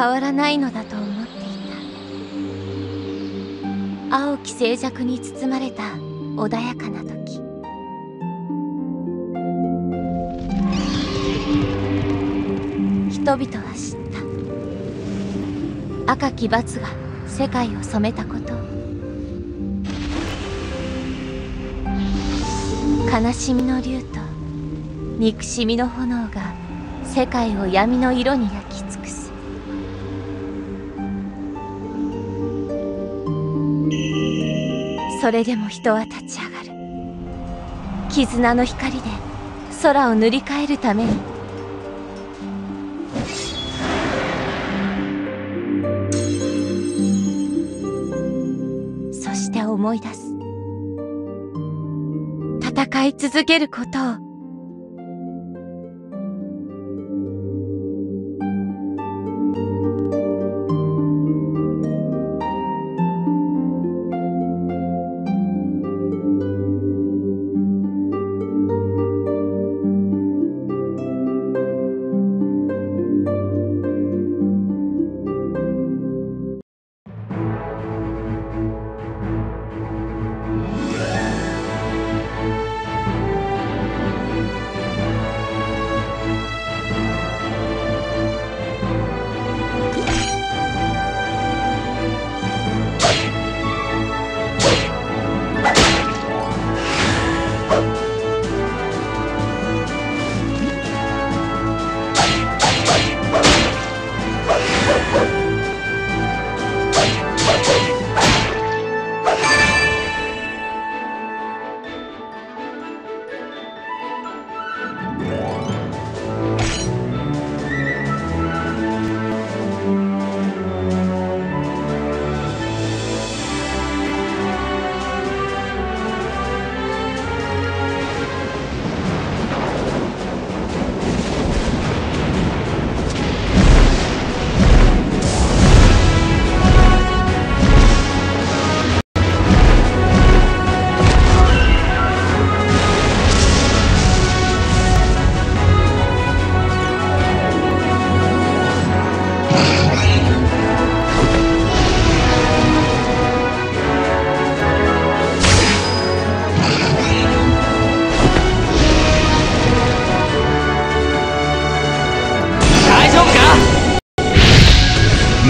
変わらないのだと思っていた。青き静寂に包まれた穏やかな時、人々は知った。赤き罰が世界を染めたこと、悲しみの竜と憎しみの炎が世界を闇の色に焼き尽くす。それでも人は立ち上がる。絆の光で空を塗り替えるために。そして思い出す。戦い続けることを。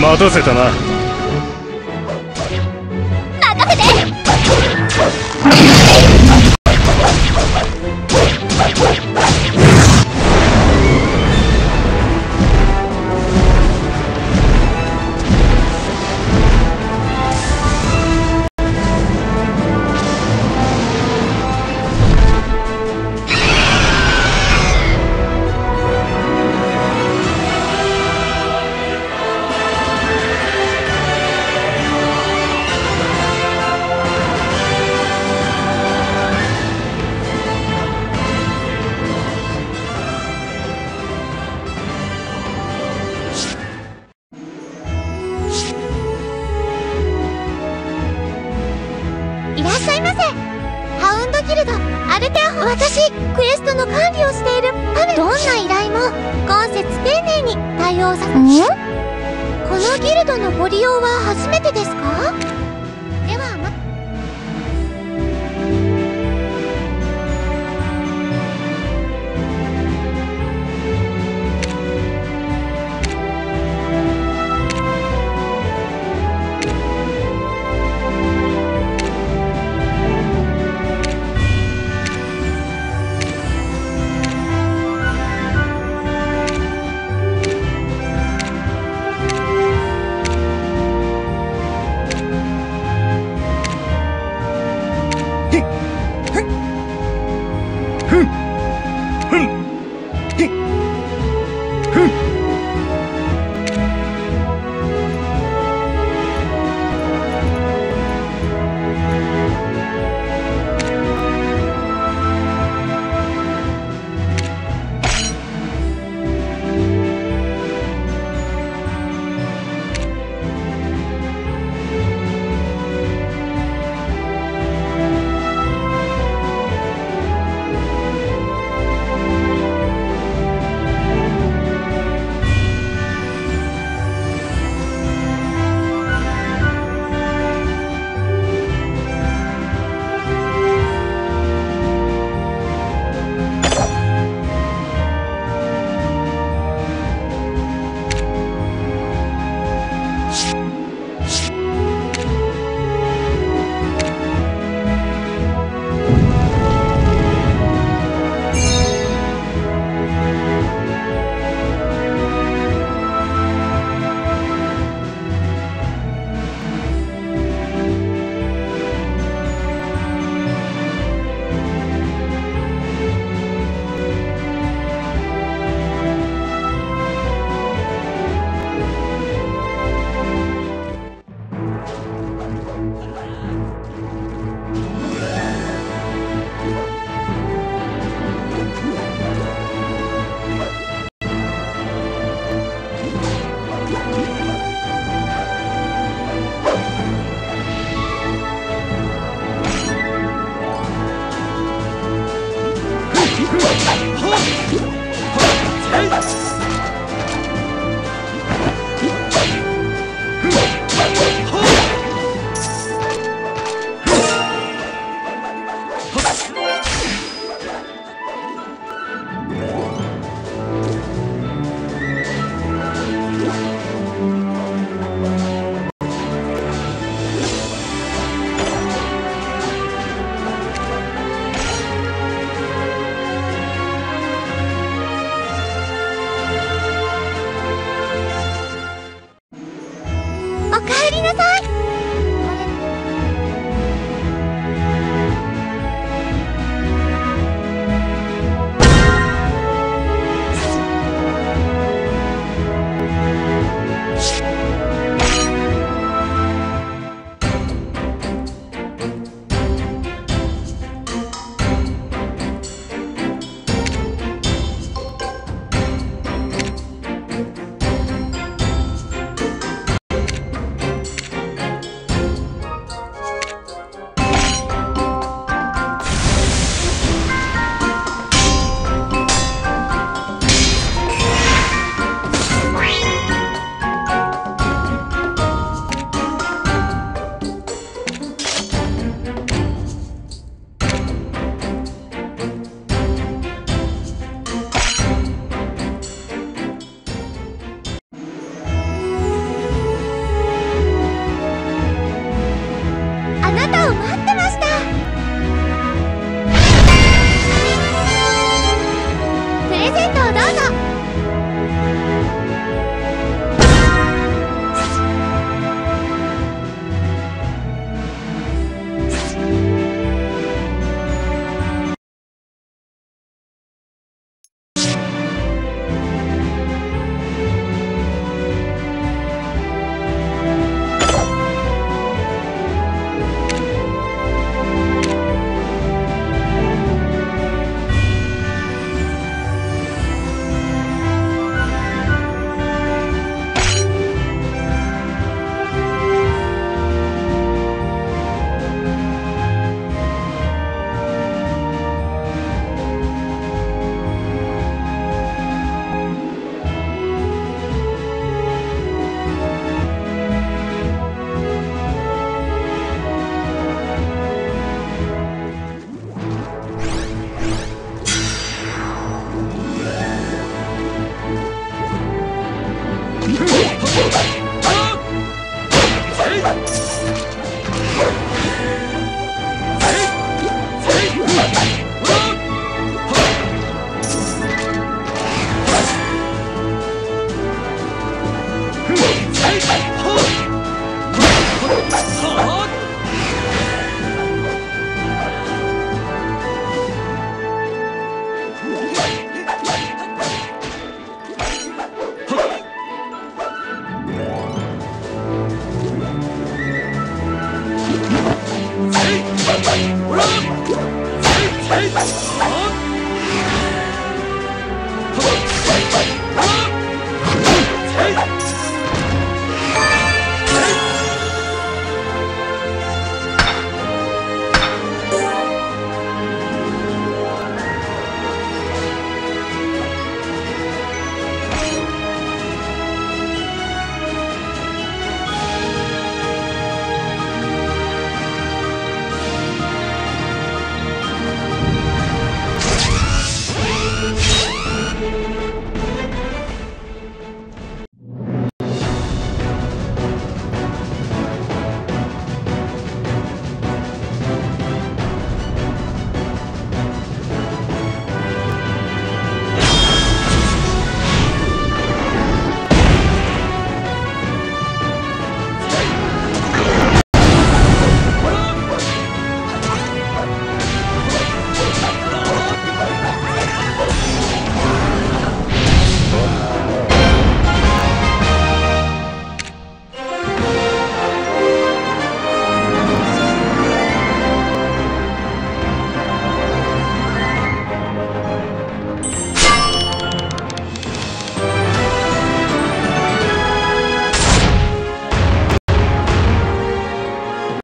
待たせたな。任せて。私、クエストの管理をしているため、どんな依頼も今節丁寧に対応させます。このギルドのご利用は初めてですか？ではまた。